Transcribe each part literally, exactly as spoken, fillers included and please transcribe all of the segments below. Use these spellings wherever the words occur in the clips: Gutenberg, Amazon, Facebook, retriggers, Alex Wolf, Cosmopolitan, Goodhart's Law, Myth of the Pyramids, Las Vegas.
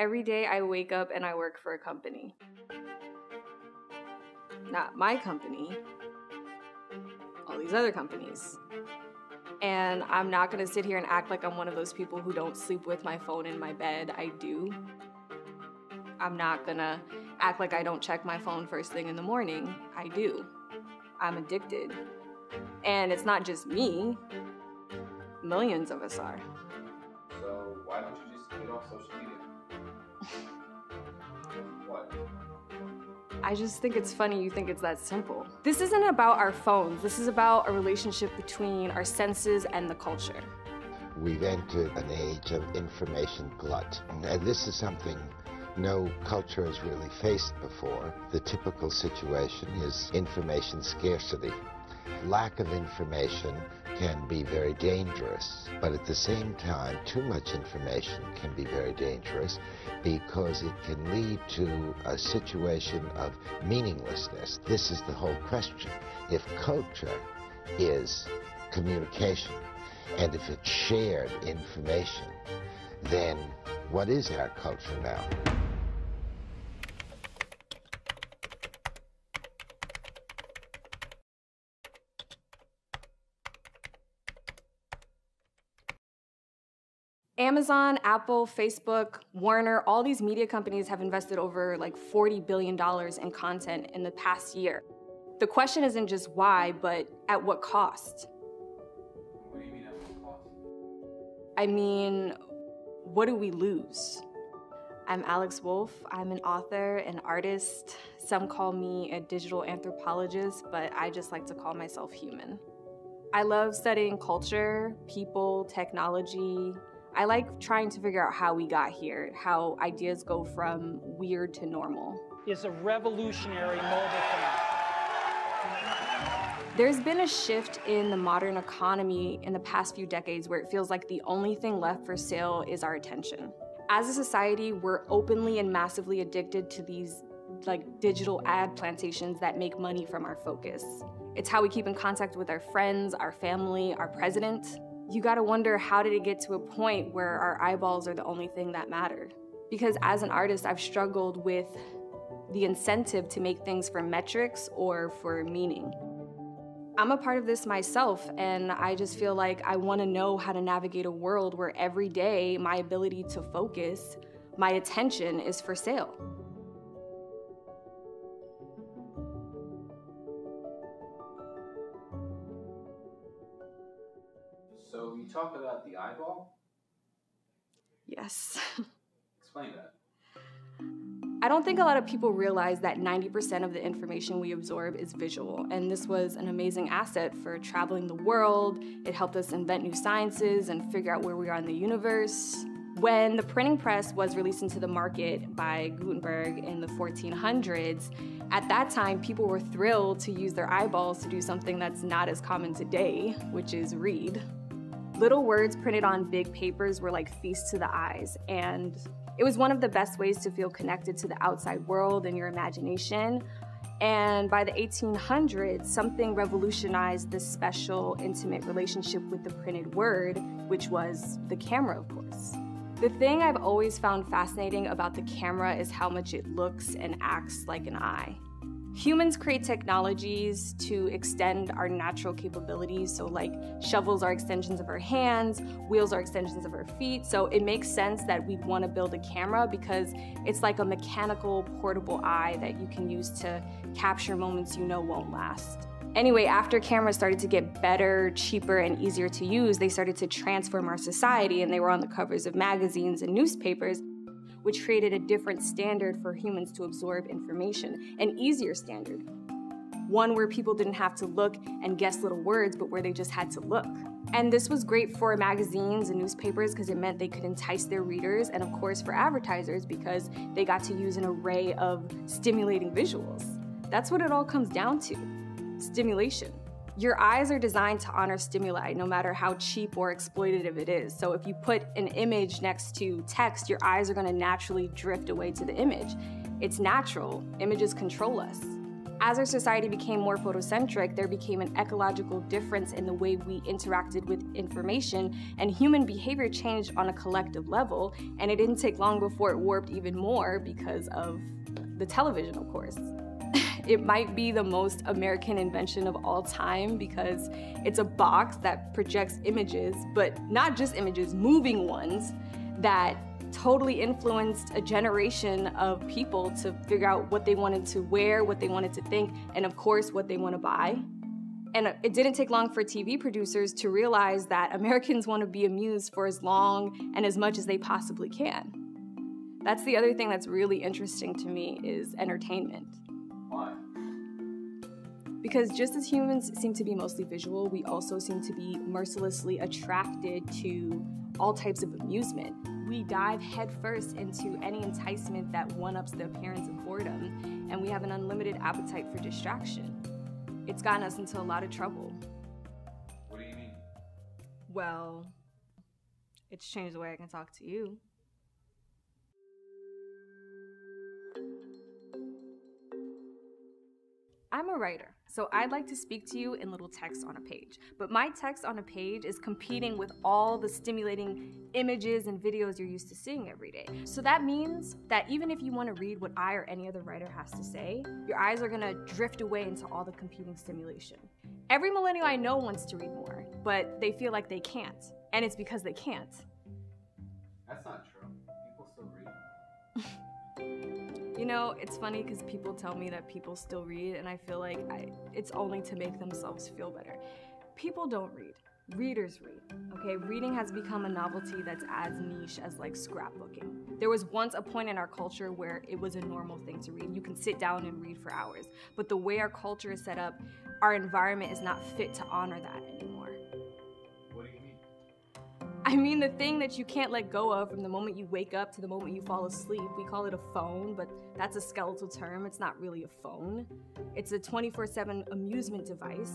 Every day I wake up and I work for a company. Not my company, all these other companies. And I'm not gonna sit here and act like I'm one of those people who don't sleep with my phone in my bed. I do. I'm not gonna act like I don't check my phone first thing in the morning. I do. I'm addicted. And it's not just me. Millions of us are. So why don't you just get off social media? What? I just think it's funny you think it's that simple. This isn't about our phones. This is about a relationship between our senses and the culture. We've entered an age of information glut. And this is something no culture has really faced before. The typical situation is information scarcity. Lack of information can be very dangerous, but at the same time, too much information can be very dangerous because it can lead to a situation of meaninglessness. This is the whole question. If culture is communication, and if it's shared information, then what is our culture now? Amazon, Apple, Facebook, Warner, all these media companies have invested over like forty billion dollars in content in the past year. The question isn't just why, but at what cost? What do you mean at what cost? I mean, what do we lose? I'm Alex Wolf. I'm an author, an artist. Some call me a digital anthropologist, but I just like to call myself human. I love studying culture, people, technology. I like trying to figure out how we got here, how ideas go from weird to normal. It's a revolutionary mobile thing. There's been a shift in the modern economy in the past few decades where it feels like the only thing left for sale is our attention. As a society, we're openly and massively addicted to these like digital ad plantations that make money from our focus. It's how we keep in contact with our friends, our family, our president. You gotta wonder, how did it get to a point where our eyeballs are the only thing that mattered? Because as an artist, I've struggled with the incentive to make things for metrics or for meaning. I'm a part of this myself, and I just feel like I wanna know how to navigate a world where every day my ability to focus, my attention is for sale. So you talk about the eyeball? Yes. Explain that. I don't think a lot of people realize that ninety percent of the information we absorb is visual, and this was an amazing asset for traveling the world. It helped us invent new sciences and figure out where we are in the universe. When the printing press was released into the market by Gutenberg in the fourteen hundreds, at that time, people were thrilled to use their eyeballs to do something that's not as common today, which is read. Little words printed on big papers were like feasts to the eyes, and it was one of the best ways to feel connected to the outside world and your imagination. And by the eighteen hundreds, something revolutionized this special, intimate relationship with the printed word, which was the camera, of course. The thing I've always found fascinating about the camera is how much it looks and acts like an eye. Humans create technologies to extend our natural capabilities, so like shovels are extensions of our hands, wheels are extensions of our feet, so it makes sense that we'd want to build a camera because it's like a mechanical, portable eye that you can use to capture moments you know won't last. Anyway, after cameras started to get better, cheaper, and easier to use, they started to transform our society, and they were on the covers of magazines and newspapers, which created a different standard for humans to absorb information, an easier standard. One where people didn't have to look and guess little words, but where they just had to look. And this was great for magazines and newspapers because it meant they could entice their readers, and of course for advertisers because they got to use an array of stimulating visuals. That's what it all comes down to, stimulation. Your eyes are designed to honor stimuli, no matter how cheap or exploitative it is. So if you put an image next to text, your eyes are gonna naturally drift away to the image. It's natural. Images control us. As our society became more photocentric, there became an ecological difference in the way we interacted with information, and human behavior changed on a collective level, and it didn't take long before it warped even more because of the television, of course. It might be the most American invention of all time because it's a box that projects images, but not just images, moving ones that totally influenced a generation of people to figure out what they wanted to wear, what they wanted to think, and of course, what they want to buy. And it didn't take long for T V producers to realize that Americans want to be amused for as long and as much as they possibly can. That's the other thing that's really interesting to me is entertainment. Why? Because just as humans seem to be mostly visual, we also seem to be mercilessly attracted to all types of amusement. We dive headfirst into any enticement that one-ups the appearance of boredom, and we have an unlimited appetite for distraction. It's gotten us into a lot of trouble. What do you mean? Well, it's changed the way I can talk to you. I'm a writer, so I'd like to speak to you in little text on a page. But my text on a page is competing with all the stimulating images and videos you're used to seeing every day. So that means that even if you want to read what I or any other writer has to say, your eyes are going to drift away into all the competing stimulation. Every millennial I know wants to read more, but they feel like they can't. And it's because they can't. That's not true. People still read. You know, it's funny because people tell me that people still read, and I feel like I, it's only to make themselves feel better. People don't read. Readers read, okay? Reading has become a novelty that's as niche as like scrapbooking. There was once a point in our culture where it was a normal thing to read. You can sit down and read for hours, but the way our culture is set up, our environment is not fit to honor that anymore. What do you mean? I mean the thing that you can't let go of from the moment you wake up to the moment you fall asleep. We call it a phone, but that's a skeletal term. It's not really a phone. It's a twenty-four seven amusement device,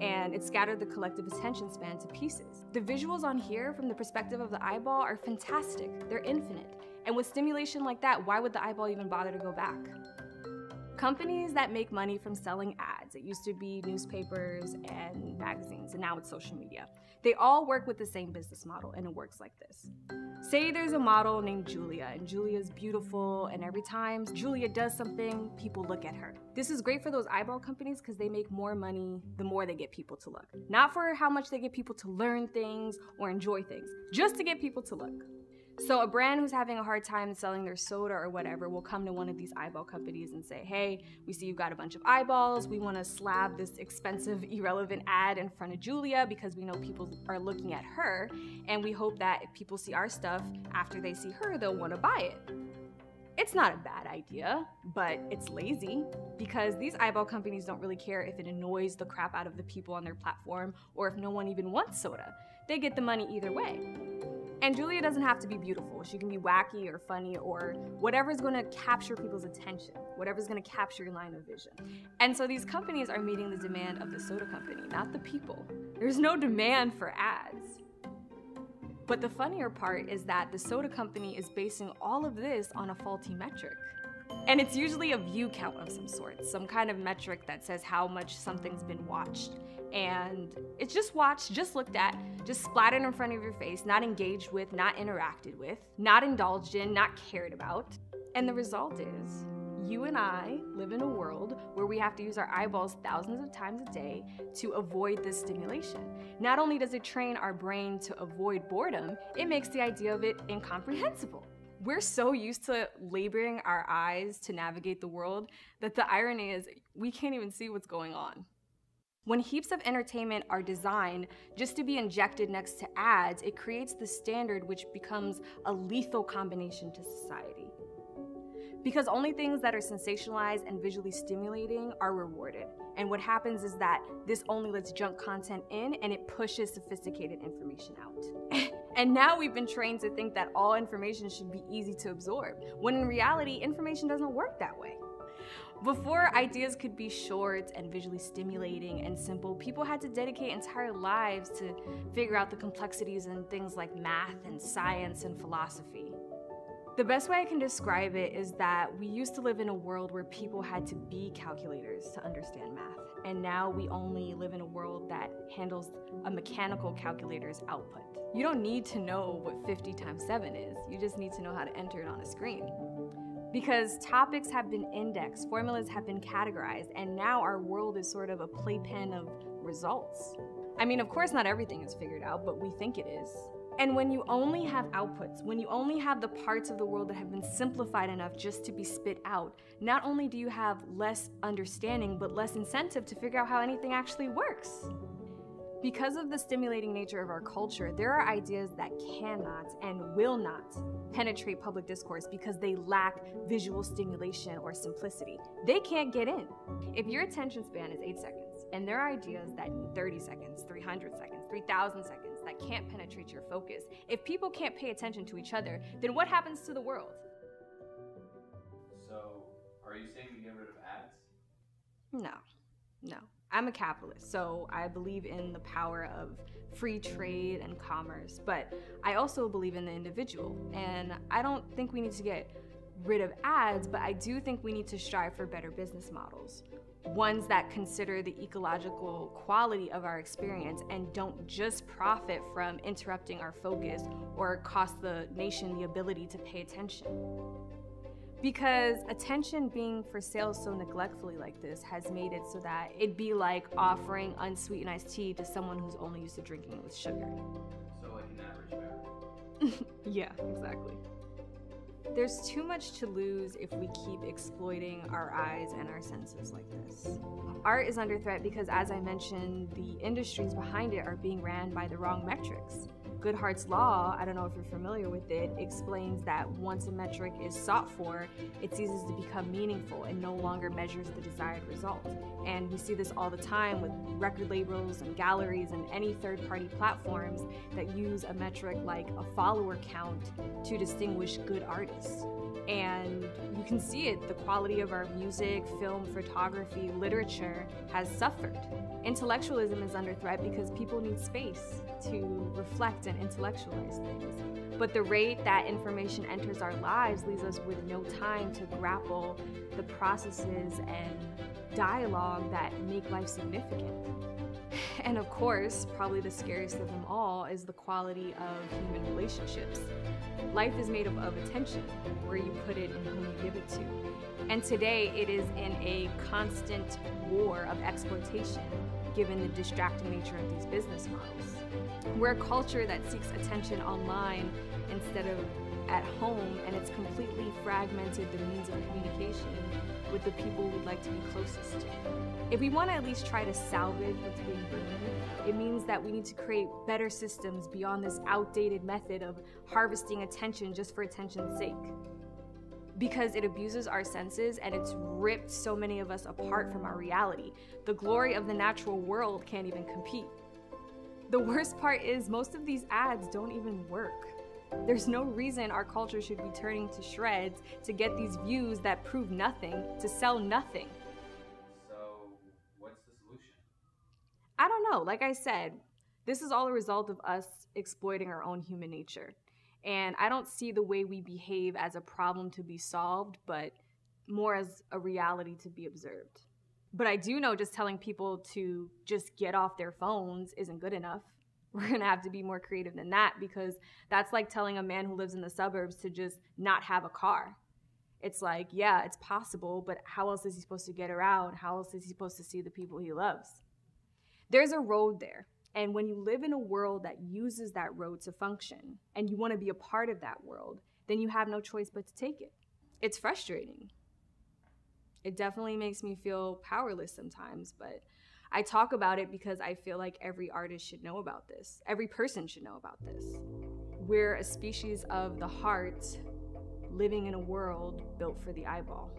and it scattered the collective attention span to pieces. The visuals on here from the perspective of the eyeball are fantastic. They're infinite. And with stimulation like that, why would the eyeball even bother to go back? Companies that make money from selling ads, it used to be newspapers and magazines, and now it's social media. They all work with the same business model, and it works like this. Say there's a model named Julia, and Julia's beautiful, and every time Julia does something, people look at her. This is great for those eyeball companies because they make more money the more they get people to look. Not for how much they get people to learn things or enjoy things, just to get people to look. So a brand who's having a hard time selling their soda or whatever will come to one of these eyeball companies and say, hey, we see you've got a bunch of eyeballs. We want to slab this expensive, irrelevant ad in front of Julia because we know people are looking at her. And we hope that if people see our stuff, after they see her, they'll want to buy it. It's not a bad idea, but it's lazy because these eyeball companies don't really care if it annoys the crap out of the people on their platform or if no one even wants soda. They get the money either way. And Julia doesn't have to be beautiful. She can be wacky or funny or whatever's gonna capture people's attention, whatever's gonna capture your line of vision. And so these companies are meeting the demand of the soda company, not the people. There's no demand for ads. But the funnier part is that the soda company is basing all of this on a faulty metric. And it's usually a view count of some sort, some kind of metric that says how much something's been watched. And it's just watched, just looked at, just splattered in front of your face, not engaged with, not interacted with, not indulged in, not cared about. And the result is, you and I live in a world where we have to use our eyeballs thousands of times a day to avoid this stimulation. Not only does it train our brain to avoid boredom, it makes the idea of it incomprehensible. We're so used to laboring our eyes to navigate the world that the irony is we can't even see what's going on. When heaps of entertainment are designed just to be injected next to ads, it creates the standard which becomes a lethal combination to society. Because only things that are sensationalized and visually stimulating are rewarded. And what happens is that this only lets junk content in and it pushes sophisticated information out. And now we've been trained to think that all information should be easy to absorb, when in reality, information doesn't work that way. Before ideas could be short and visually stimulating and simple, people had to dedicate entire lives to figure out the complexities in things like math and science and philosophy. The best way I can describe it is that we used to live in a world where people had to be calculators to understand math, and now we only live in a world that handles a mechanical calculator's output. You don't need to know what fifty times seven is, you just need to know how to enter it on a screen. Because topics have been indexed, formulas have been categorized, and now our world is sort of a playpen of results. I mean, of course not everything is figured out, but we think it is. And when you only have outputs, when you only have the parts of the world that have been simplified enough just to be spit out, not only do you have less understanding, but less incentive to figure out how anything actually works. Because of the stimulating nature of our culture, there are ideas that cannot and will not penetrate public discourse because they lack visual stimulation or simplicity. They can't get in. If your attention span is eight seconds, and there are ideas that need thirty seconds, three hundred seconds, three thousand seconds, that can't penetrate your focus. If people can't pay attention to each other, then what happens to the world? So, are you saying we get rid of ads? No, no. I'm a capitalist, so I believe in the power of free trade and commerce, but I also believe in the individual, and I don't think we need to get rid of ads, but I do think we need to strive for better business models. Ones that consider the ecological quality of our experience and don't just profit from interrupting our focus or cost the nation the ability to pay attention. Because attention being for sale so neglectfully like this has made it so that it'd be like offering unsweetened iced tea to someone who's only used to drinking it with sugar. So like an average beverage? Yeah, exactly. There's too much to lose if we keep exploiting our eyes and our senses like this. Art is under threat because, as I mentioned, the industries behind it are being ran by the wrong metrics. Goodhart's Law, I don't know if you're familiar with it, explains that once a metric is sought for, it ceases to become meaningful and no longer measures the desired result. And we see this all the time with record labels and galleries and any third-party platforms that use a metric like a follower count to distinguish good artists. And you can see it, the quality of our music, film, photography, literature has suffered. Intellectualism is under threat because people need space to reflect and intellectualize things. But the rate that information enters our lives leaves us with no time to grapple the processes and dialogue that make life significant. And of course, probably the scariest of them all is the quality of human relationships. Life is made up of attention, where you put it and whom you give it to. And today it is in a constant war of exploitation, given the distracting nature of these business models. We're a culture that seeks attention online instead of at home, and it's completely fragmented the means of communication with the people we'd like to be closest to. If we want to at least try to salvage what's being burned, it means that we need to create better systems beyond this outdated method of harvesting attention just for attention's sake. Because it abuses our senses and it's ripped so many of us apart from our reality. The glory of the natural world can't even compete. The worst part is most of these ads don't even work. There's no reason our culture should be turning to shreds to get these views that prove nothing, to sell nothing. So, what's the solution? I don't know. Like I said, this is all a result of us exploiting our own human nature. And I don't see the way we behave as a problem to be solved, but more as a reality to be observed. But I do know just telling people to just get off their phones isn't good enough. We're gonna have to be more creative than that, because that's like telling a man who lives in the suburbs to just not have a car. It's like, yeah, it's possible, but how else is he supposed to get around? How else is he supposed to see the people he loves? There's a road there, and when you live in a world that uses that road to function, and you wanna be a part of that world, then you have no choice but to take it. It's frustrating. It definitely makes me feel powerless sometimes, but I talk about it because I feel like every artist should know about this. Every person should know about this. We're a species of the heart living in a world built for the eyeball.